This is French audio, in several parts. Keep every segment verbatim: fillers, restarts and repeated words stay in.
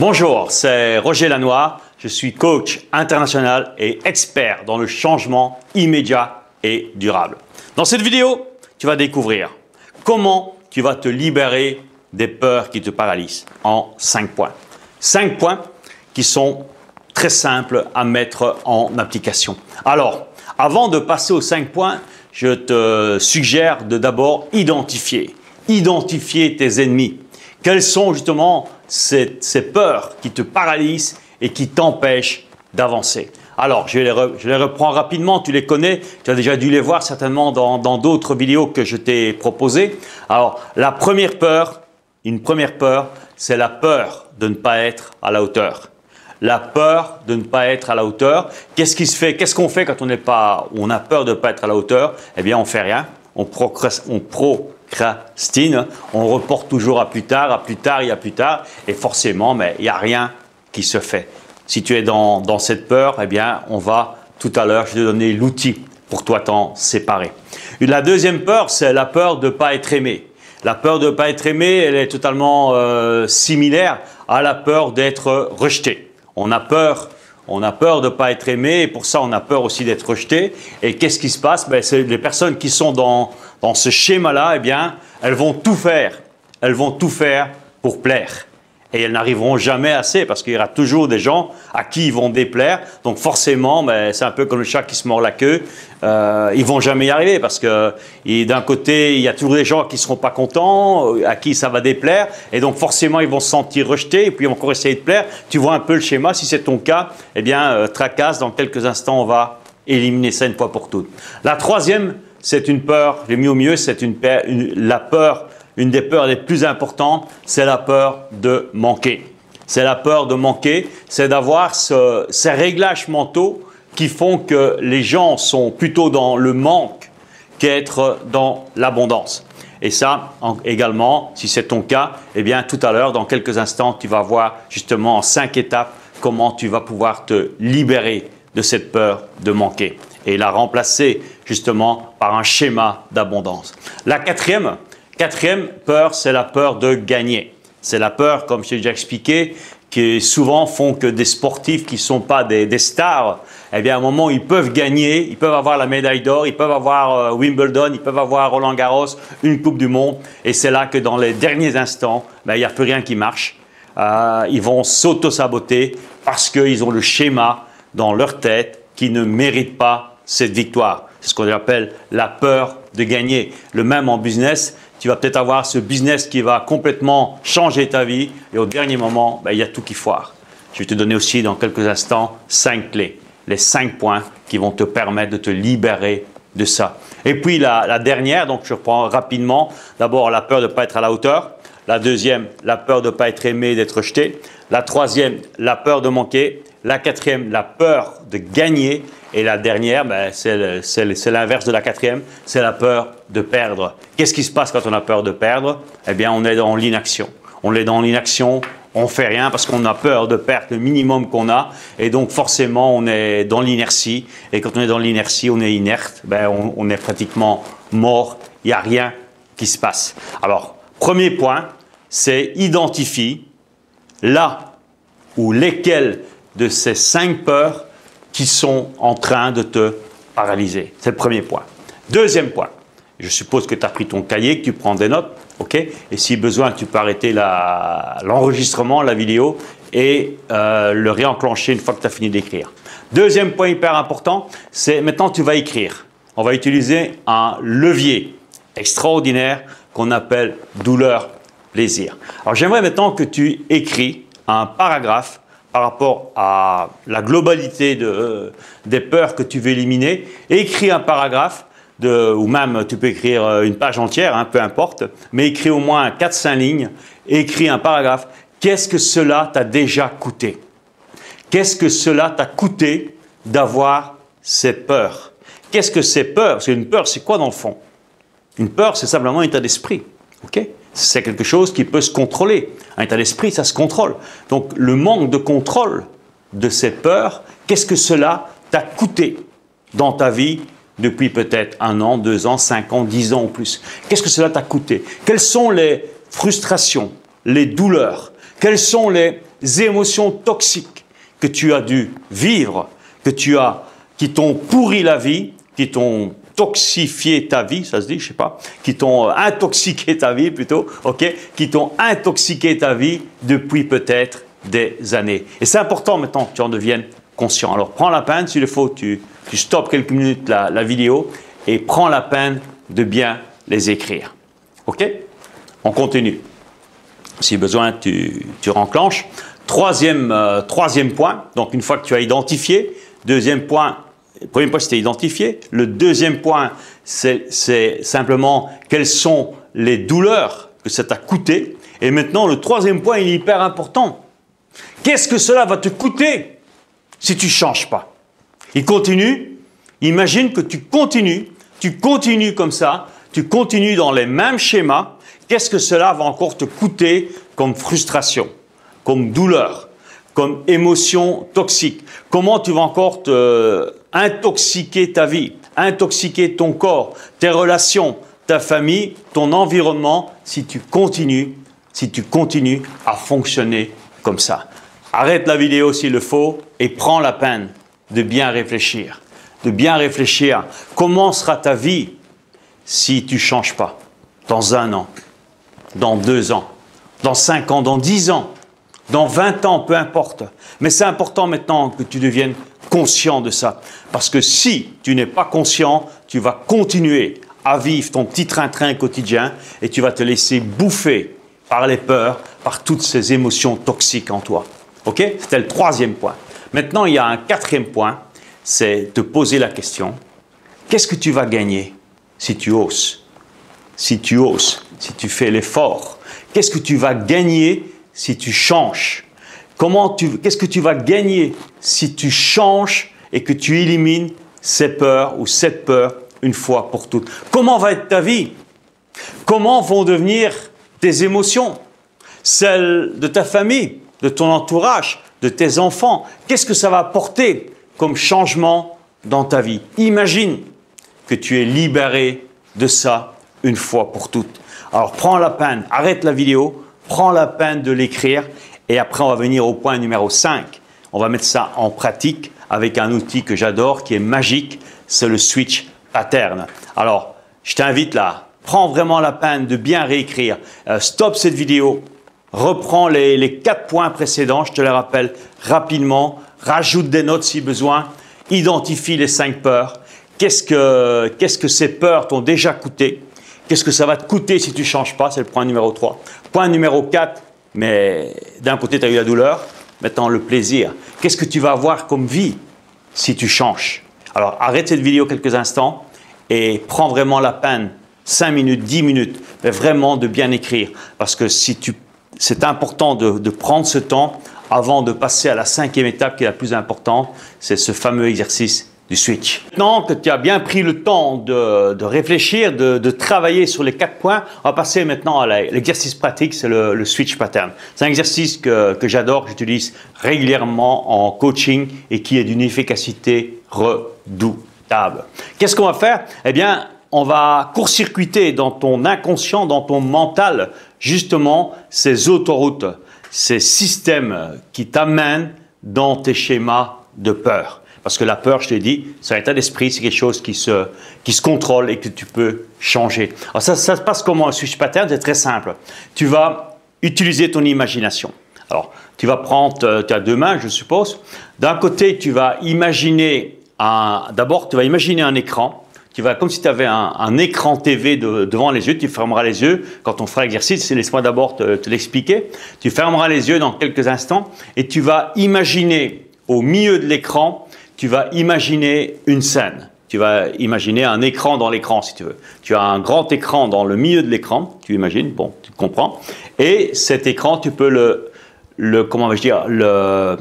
Bonjour, c'est Roger Lannoy, je suis coach international et expert dans le changement immédiat et durable. Dans cette vidéo, tu vas découvrir comment tu vas te libérer des peurs qui te paralysent en cinq points. cinq points qui sont très simples à mettre en application. Alors, avant de passer aux cinq points, je te suggère de d'abord identifier, identifier tes ennemis. Quels sont justement Ces, ces peurs qui te paralysent et qui t'empêchent d'avancer. Alors, je les, re, je les reprends rapidement, tu les connais, tu as déjà dû les voir certainement dans d'autres vidéos que je t'ai proposées. Alors, la première peur, une première peur, c'est la peur de ne pas être à la hauteur. La peur de ne pas être à la hauteur. Qu'est-ce qui se fait, qu'est-ce qu'on fait quand on n'est pas, on a peur de ne pas être à la hauteur? Eh bien, on ne fait rien, on procrastine. On pro Crastine, on reporte toujours à plus tard, à plus tard, et à plus tard, et forcément, mais il n'y a rien qui se fait. Si tu es dans, dans cette peur, eh bien, on va tout à l'heure, je vais te donner l'outil pour toi t'en séparer. La deuxième peur, c'est la peur de ne pas être aimé. La peur de ne pas être aimé, elle est totalement euh, similaire à la peur d'être rejeté. On a peur. On a peur de ne pas être aimé et pour ça, on a peur aussi d'être rejeté. Et qu'est-ce qui se passe? Ben, c'est les personnes qui sont dans, dans ce schéma-là, eh bien, elles vont tout faire. Elles vont tout faire pour plaire. Et elles n'arriveront jamais assez parce qu'il y aura toujours des gens à qui ils vont déplaire. Donc forcément, ben, c'est un peu comme le chat qui se mord la queue. Euh, ils ne vont jamais y arriver parce que d'un côté, il y a toujours des gens qui ne seront pas contents, à qui ça va déplaire. Et donc forcément, ils vont se sentir rejetés et puis ils vont encore essayer de plaire. Tu vois un peu le schéma. Si c'est ton cas, eh bien, euh, tracasse, dans quelques instants, on va éliminer ça une fois pour toutes. La troisième, c'est une peur. J'ai mis au mieux, c'est une, une, la peur. Une des peurs les plus importantes, c'est la peur de manquer. C'est la peur de manquer, c'est d'avoir ce, ces réglages mentaux qui font que les gens sont plutôt dans le manque qu'être dans l'abondance. Et ça, en, également, si c'est ton cas, eh bien, tout à l'heure, dans quelques instants, tu vas voir justement en cinq étapes comment tu vas pouvoir te libérer de cette peur de manquer et la remplacer justement par un schéma d'abondance. La quatrième, Quatrième peur, c'est la peur de gagner. C'est la peur, comme je t'ai déjà expliqué, qui souvent font que des sportifs qui ne sont pas des, des stars, eh bien à un moment, ils peuvent gagner, ils peuvent avoir la médaille d'or, ils peuvent avoir euh, Wimbledon, ils peuvent avoir Roland Garros, une Coupe du Monde. Et c'est là que dans les derniers instants, ben, il n'y a plus rien qui marche. Euh, ils vont s'auto-saboter parce qu'ils ont le schéma dans leur tête qui ne mérite pas cette victoire. C'est ce qu'on appelle la peur de gagner. Le même en business. Tu vas peut-être avoir ce business qui va complètement changer ta vie et au dernier moment, ben, il y a tout qui foire. Je vais te donner aussi dans quelques instants cinq clés, les cinq points qui vont te permettre de te libérer de ça. Et puis la, la dernière, donc je reprends rapidement, d'abord la peur de ne pas être à la hauteur, la deuxième, la peur de ne pas être aimé, d'être rejeté, la troisième, la peur de manquer, la quatrième, la peur de gagner et la dernière, ben, c'est l'inverse de la quatrième, c'est la peur de perdre. Qu'est-ce qui se passe quand on a peur de perdre? Eh bien, on est dans l'inaction. On est dans l'inaction, on ne fait rien parce qu'on a peur de perdre le minimum qu'on a et donc forcément, on est dans l'inertie et quand on est dans l'inertie, on est inerte, ben, on, on est pratiquement mort, il n'y a rien qui se passe. Alors, premier point, c'est identifie là ou lesquelles de ces cinq peurs qui sont en train de te paralyser. C'est le premier point. Deuxième point, je suppose que tu as pris ton cahier, que tu prends des notes, ok? Et si besoin, tu peux arrêter l'enregistrement, la, la vidéo et euh, le réenclencher une fois que tu as fini d'écrire. Deuxième point hyper important, c'est maintenant tu vas écrire. On va utiliser un levier extraordinaire qu'on appelle douleur, plaisir. Alors j'aimerais maintenant que tu écris un paragraphe par rapport à la globalité de, euh, des peurs que tu veux éliminer, écris un paragraphe, de, ou même tu peux écrire une page entière, hein, peu importe, mais écris au moins quatre à cinq lignes, écris un paragraphe. Qu'est-ce que cela t'a déjà coûté? Qu'est-ce que cela t'a coûté d'avoir ces peurs? Qu'est-ce que ces peurs? Parce qu'une peur, c'est quoi dans le fond? Une peur, c'est simplement un état d'esprit, ok? C'est quelque chose qui peut se contrôler. Un état d'esprit, ça se contrôle. Donc, le manque de contrôle de ces peurs, qu'est-ce que cela t'a coûté dans ta vie depuis peut-être un an, deux ans, cinq ans, dix ans ou plus? Qu'est-ce que cela t'a coûté? Quelles sont les frustrations, les douleurs? Quelles sont les émotions toxiques que tu as dû vivre, que tu as, qui t'ont pourri la vie, qui t'ont toxifié ta vie, ça se dit, je sais pas, qui t'ont intoxiqué ta vie plutôt, ok, qui t'ont intoxiqué ta vie depuis peut-être des années. Et c'est important maintenant que tu en deviennes conscient. Alors prends la peine, s'il le faut, tu, tu stoppes quelques minutes la, la vidéo et prends la peine de bien les écrire. Ok? On continue. Si besoin, tu, tu renclenches. Troisième, euh, troisième point, donc une fois que tu as identifié, deuxième point, le premier point, c'était identifié. Le deuxième point, c'est simplement quelles sont les douleurs que ça t'a coûté. Et maintenant, le troisième point, il est hyper important. Qu'est-ce que cela va te coûter si tu ne changes pas? Il continue. Imagine que tu continues, tu continues comme ça, tu continues dans les mêmes schémas. Qu'est-ce que cela va encore te coûter comme frustration, comme douleur, comme émotion toxique? Comment tu vas encore te intoxiquer ta vie, intoxiquer ton corps, tes relations, ta famille, ton environnement, si tu continues, si tu continues à fonctionner comme ça. Arrête la vidéo s'il le faut et prends la peine de bien réfléchir, de bien réfléchir. Comment sera ta vie si tu ne changes pas? Dans un an, dans deux ans, dans cinq ans, dans dix ans, dans vingt ans, peu importe. Mais c'est important maintenant que tu deviennes conscient de ça. Parce que si tu n'es pas conscient, tu vas continuer à vivre ton petit train-train quotidien et tu vas te laisser bouffer par les peurs, par toutes ces émotions toxiques en toi. Ok? C'était le troisième point. Maintenant, il y a un quatrième point, c'est te poser la question, qu'est-ce que tu vas gagner si tu oses? Si tu oses, si tu fais l'effort, qu'est-ce que tu vas gagner si tu changes? Comment tu, qu'est-ce que tu vas gagner si tu changes et que tu élimines ces peurs ou cette peur une fois pour toutes? Comment va être ta vie? Comment vont devenir tes émotions? Celles de ta famille, de ton entourage, de tes enfants? Qu'est-ce que ça va apporter comme changement dans ta vie? Imagine que tu es libéré de ça une fois pour toutes. Alors prends la peine, arrête la vidéo, prends la peine de l'écrire et après on va venir au point numéro cinq. On va mettre ça en pratique avec un outil que j'adore qui est magique, c'est le switch pattern. Alors je t'invite là, prends vraiment la peine de bien réécrire, euh, stop cette vidéo, reprends les, les quatre points précédents, je te les rappelle rapidement, rajoute des notes si besoin, identifie les cinq peurs, qu'est-ce que, qu'est-ce que ces peurs t'ont déjà coûté? Qu'est-ce que ça va te coûter si tu ne changes pas? C'est le point numéro trois. Point numéro quatre, mais d'un côté, tu as eu la douleur, maintenant le plaisir. Qu'est-ce que tu vas avoir comme vie si tu changes? Alors arrête cette vidéo quelques instants et prends vraiment la peine, cinq minutes, dix minutes, mais vraiment de bien écrire. Parce que si tu, c'est important de, de prendre ce temps avant de passer à la cinquième étape qui est la plus importante, c'est ce fameux exercice du switch. Maintenant que tu as bien pris le temps de, de réfléchir, de, de travailler sur les quatre points, on va passer maintenant à l'exercice pratique, c'est le, le switch pattern. C'est un exercice que, que j'adore, que j'utilise régulièrement en coaching et qui est d'une efficacité redoutable. Qu'est-ce qu'on va faire? Eh bien, on va court-circuiter dans ton inconscient, dans ton mental, justement ces autoroutes, ces systèmes qui t'amènent dans tes schémas de peur. Parce que la peur, je te l'ai dit, c'est un état d'esprit, c'est quelque chose qui se, qui se contrôle et que tu peux changer. Alors ça, ça se passe comment un switch pattern? C'est très simple. Tu vas utiliser ton imagination. Alors, tu vas prendre, tu as deux mains, je suppose. D'un côté, tu vas imaginer, d'abord, tu vas imaginer un écran. Tu vas, comme si tu avais un, un écran T V de, devant les yeux, tu fermeras les yeux. Quand on fera l'exercice, laisse-moi d'abord te, te l'expliquer. Tu fermeras les yeux dans quelques instants et tu vas imaginer au milieu de l'écran, tu vas imaginer une scène, tu vas imaginer un écran dans l'écran si tu veux. Tu as un grand écran dans le milieu de l'écran, tu imagines, bon, tu comprends. Et cet écran, tu peux le, le comment vais-je dire, le,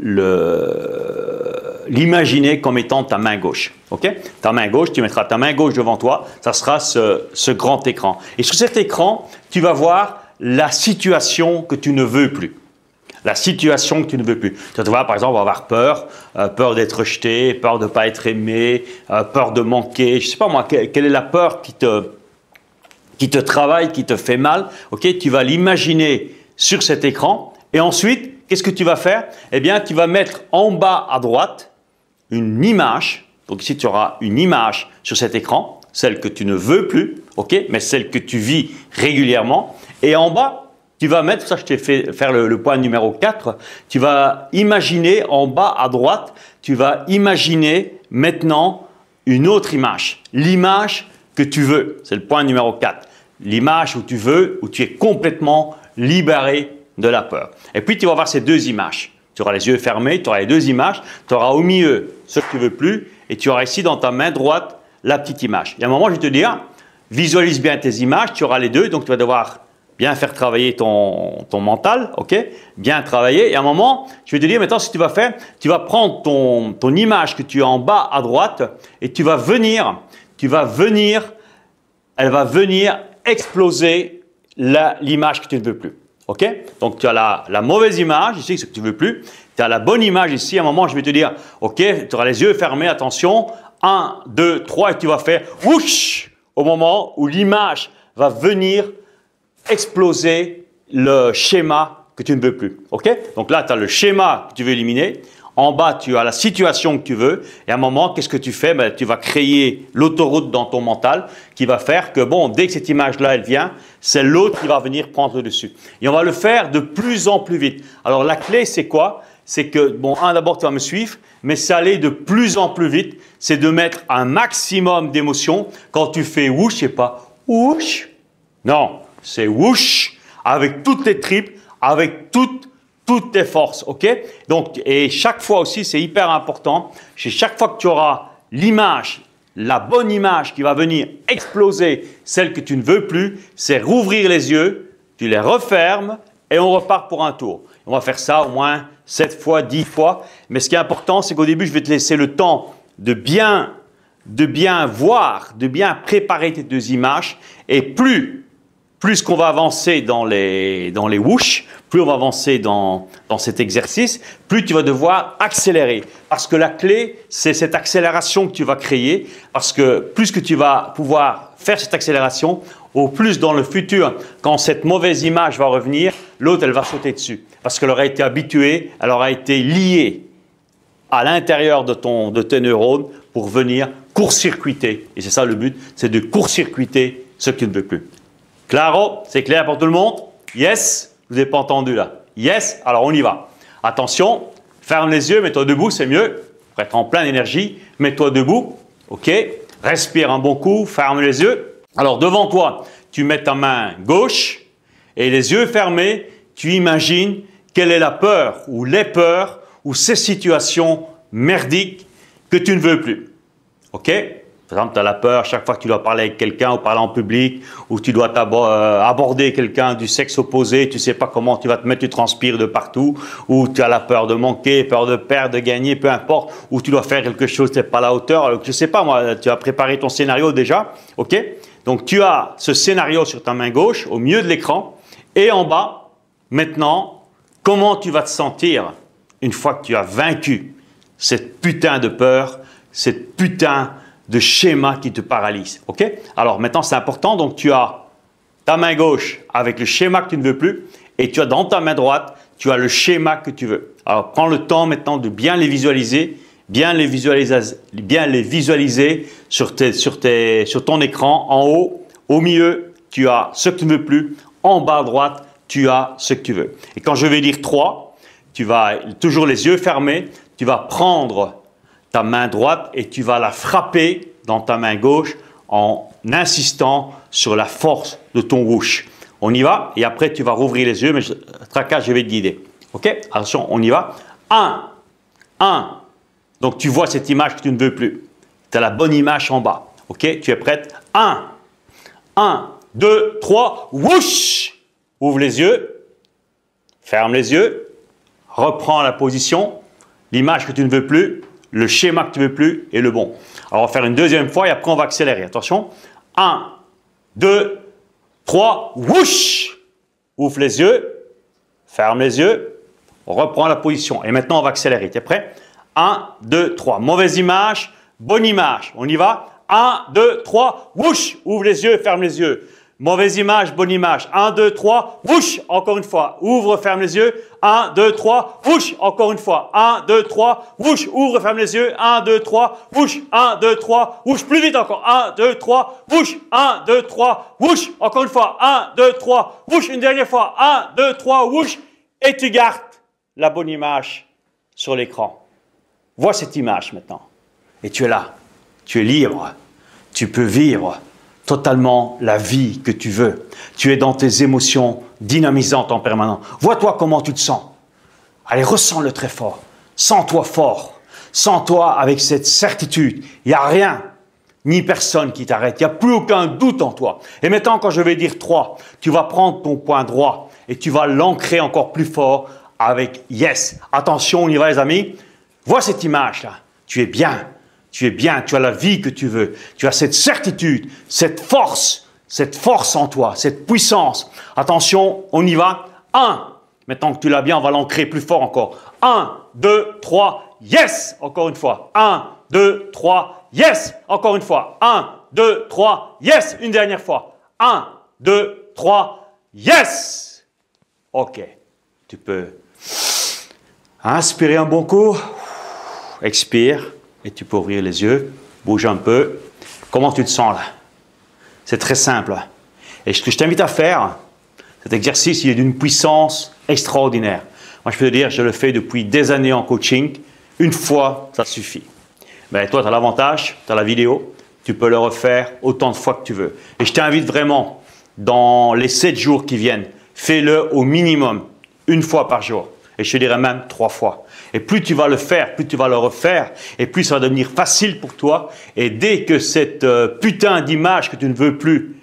le, l'imaginer comme étant ta main gauche, ok? Ta main gauche, tu mettras ta main gauche devant toi, ça sera ce, ce grand écran. Et sur cet écran, tu vas voir la situation que tu ne veux plus. La situation que tu ne veux plus. Tu vas par exemple avoir peur, euh, peur d'être rejeté, peur de ne pas être aimé, euh, peur de manquer. Je ne sais pas moi, quelle, quelle est la peur qui te, qui te travaille, qui te fait mal. Okay, tu vas l'imaginer sur cet écran et ensuite Qu'est-ce que tu vas faire? Eh bien, tu vas mettre en bas à droite une image. Donc ici, tu auras une image sur cet écran, celle que tu ne veux plus, ok, mais celle que tu vis régulièrement. Et en bas, tu vas mettre, ça je t'ai fait faire le, le point numéro quatre, tu vas imaginer en bas à droite, tu vas imaginer maintenant une autre image, l'image que tu veux. C'est le point numéro quatre. L'image où tu veux, où tu es complètement libéré de la peur. Et puis, tu vas voir ces deux images. Tu auras les yeux fermés, tu auras les deux images, tu auras au milieu ce que tu ne veux plus et tu auras ici dans ta main droite la petite image. Et à un moment, je vais te dire, visualise bien tes images, tu auras les deux, donc tu vas devoir bien faire travailler ton, ton mental, ok? Bien travailler. Et à un moment, je vais te dire, maintenant, ce que tu vas faire, tu vas prendre ton, ton image que tu as en bas à droite et tu vas venir, tu vas venir, elle va venir exploser l'image que tu ne veux plus. Ok? Donc, tu as la, la mauvaise image ici, ce que tu ne veux plus. Tu as la bonne image ici. À un moment, je vais te dire, ok, tu auras les yeux fermés, attention. un, deux, trois, et tu vas faire whoosh au moment où l'image va venir exploser le schéma que tu ne veux plus. Ok? Donc là, tu as le schéma que tu veux éliminer. En bas, tu as la situation que tu veux. Et à un moment, qu'est-ce que tu fais? Ben, tu vas créer l'autoroute dans ton mental qui va faire que, bon, dès que cette image-là, elle vient, c'est l'autre qui va venir prendre le dessus. Et on va le faire de plus en plus vite. Alors, la clé, c'est quoi? C'est que, bon, un, d'abord, tu vas me suivre, mais c'est aller de plus en plus vite. C'est de mettre un maximum d'émotions. Quand tu fais whoosh, je sais pas, whoosh. Non, c'est whoosh avec toutes tes tripes, avec toutes toutes tes forces, ok? Donc, et chaque fois aussi, c'est hyper important, c'est chaque fois que tu auras l'image, la bonne image qui va venir exploser celle que tu ne veux plus, c'est rouvrir les yeux, tu les refermes et on repart pour un tour. On va faire ça au moins sept fois, dix fois. Mais ce qui est important, c'est qu'au début, je vais te laisser le temps de bien, de bien voir, de bien préparer tes deux images et plus... Plus qu'on va avancer dans les, dans les whoosh, plus on va avancer dans, dans cet exercice, plus tu vas devoir accélérer. Parce que la clé, c'est cette accélération que tu vas créer. Parce que plus que tu vas pouvoir faire cette accélération, au plus dans le futur, quand cette mauvaise image va revenir, l'autre, elle va sauter dessus. Parce qu'elle aura été habituée, elle aura été liée à l'intérieur de, ton, de tes neurones pour venir court-circuiter. Et c'est ça le but, c'est de court-circuiter ce que tu ne veux plus. Claro, c'est clair pour tout le monde? Yes? Je vous ai pas entendu là. Yes? Alors on y va. Attention, ferme les yeux, mets-toi debout, c'est mieux. Pour être en pleine énergie, mets-toi debout. Ok? Respire un bon coup, ferme les yeux. Alors devant toi, tu mets ta main gauche et les yeux fermés, tu imagines quelle est la peur ou les peurs ou ces situations merdiques que tu ne veux plus. Ok? Par exemple, tu as la peur chaque fois que tu dois parler avec quelqu'un ou parler en public ou tu dois aborder quelqu'un du sexe opposé, tu sais pas comment tu vas te mettre, tu transpires de partout ou tu as la peur de manquer, peur de perdre, de gagner, peu importe, ou tu dois faire quelque chose, tu n'es pas à la hauteur, je sais pas moi, tu as préparé ton scénario déjà, ok? Donc, tu as ce scénario sur ta main gauche au milieu de l'écran et en bas, maintenant, comment tu vas te sentir une fois que tu as vaincu cette putain de peur, cette putain de schéma qui te paralyse, ok? Alors maintenant c'est important, donc tu as ta main gauche avec le schéma que tu ne veux plus et tu as dans ta main droite, tu as le schéma que tu veux. Alors prends le temps maintenant de bien les visualiser, bien les visualiser, bien les visualiser sur, tes, sur, tes, sur ton écran, en haut, au milieu, tu as ce que tu ne veux plus, en bas à droite, tu as ce que tu veux. Et quand je vais dire trois, tu vas toujours les yeux fermés, tu vas prendre ta main droite et tu vas la frapper dans ta main gauche en insistant sur la force de ton whoosh. On y va et après tu vas rouvrir les yeux, mais je, tracas, je vais te guider. Ok? Attention, on y va. un, un. Donc tu vois cette image que tu ne veux plus. Tu as la bonne image en bas. Ok? Tu es prête? un, un, deux, trois, whoosh! Ouvre les yeux, ferme les yeux, reprends la position, l'image que tu ne veux plus. Le schéma que tu ne veux plus est le bon. Alors, on va faire une deuxième fois et après, on va accélérer. Attention. un, deux, trois, whoosh! Ouvre les yeux, ferme les yeux, reprends la position. Et maintenant, on va accélérer. Tu es prêt? un, deux, trois. Mauvaise image, bonne image. On y va. un, deux, trois, whoosh! Ouvre les yeux, ferme les yeux. Mauvaise image, bonne image. un, deux, trois, wouch, encore une fois. Ouvre, ferme les yeux. un, deux, trois, wouch, encore une fois. un, deux, trois, wouch, ouvre, ferme les yeux. un, deux, trois, wouch, un, deux, trois, wouch, plus vite encore. un, deux, trois, wouch, un, deux, trois, wouch, encore une fois. un, deux, trois, wouch, une dernière fois. un, deux, trois, wouch, et tu gardes la bonne image sur l'écran. Vois cette image maintenant. Et tu es là, tu es libre, tu peux vivre totalement la vie que tu veux. Tu es dans tes émotions dynamisantes en permanence. Vois-toi comment tu te sens. Allez, ressens-le très fort. Sens-toi fort. Sens-toi avec cette certitude. Il n'y a rien, ni personne qui t'arrête. Il n'y a plus aucun doute en toi. Et maintenant, quand je vais dire trois, tu vas prendre ton point droit et tu vas l'ancrer encore plus fort avec yes. Attention, on y va les amis. Vois cette image-là. Tu es bien. Tu es bien, tu as la vie que tu veux. Tu as cette certitude, cette force, cette force en toi, cette puissance. Attention, on y va. un. Maintenant que tu l'as bien, on va l'ancrer plus fort encore. un, deux, trois, yes! Encore une fois. un, deux, trois, yes! Encore une fois. un, deux, trois, yes! Une dernière fois. un, deux, trois, yes! Ok. Tu peux inspirer un bon coup. Expire. Et tu peux ouvrir les yeux, bouge un peu. Comment tu te sens là? C'est très simple. Et ce que je t'invite à faire, cet exercice, il est d'une puissance extraordinaire. Moi, je peux te dire, je le fais depuis des années en coaching. Une fois, ça suffit. Mais toi, tu as l'avantage, tu as la vidéo. Tu peux le refaire autant de fois que tu veux. Et je t'invite vraiment, dans les sept jours qui viennent, fais-le au minimum, une fois par jour. Et je te dirais même trois fois. Et plus tu vas le faire, plus tu vas le refaire, et plus ça va devenir facile pour toi. Et dès que cette euh, putain d'image que tu ne veux plus,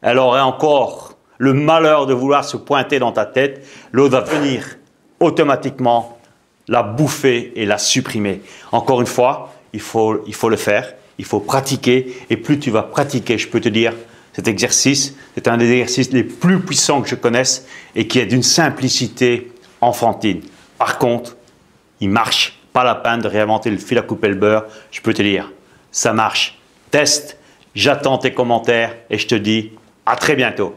elle aurait encore le malheur de vouloir se pointer dans ta tête, l'autre va venir automatiquement la bouffer et la supprimer. Encore une fois, il faut, il faut le faire, il faut pratiquer. Et plus tu vas pratiquer, je peux te dire, cet exercice, c'est un des exercices les plus puissants que je connaisse et qui est d'une simplicité enfantine. Par contre, il marche. Pas la peine de réinventer le fil à couper le beurre. Je peux te dire, ça marche. Teste, j'attends tes commentaires et je te dis à très bientôt.